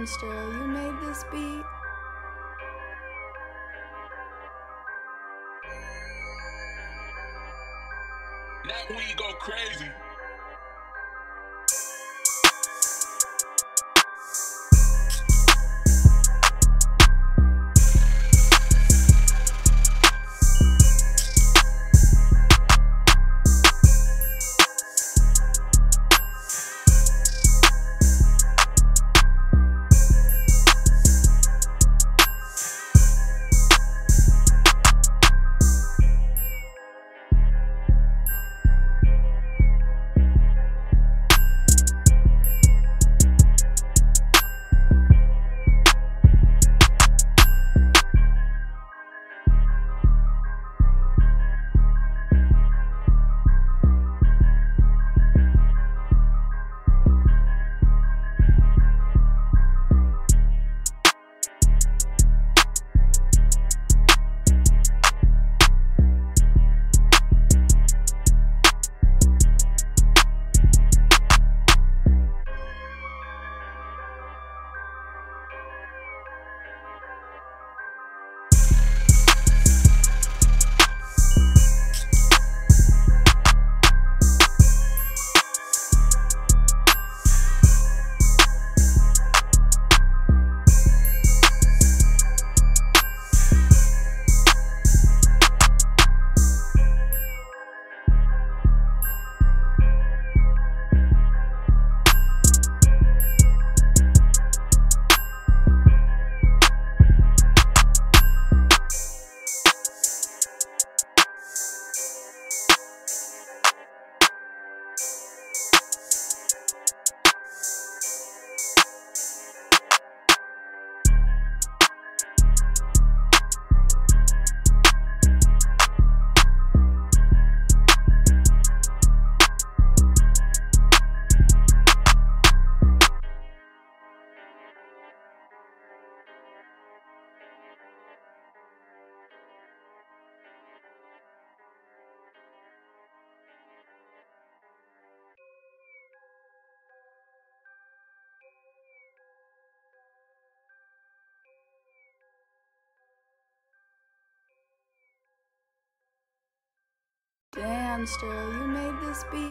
Monstro, you made this beat. That we go crazy. Damn, Sterl, you made this beat.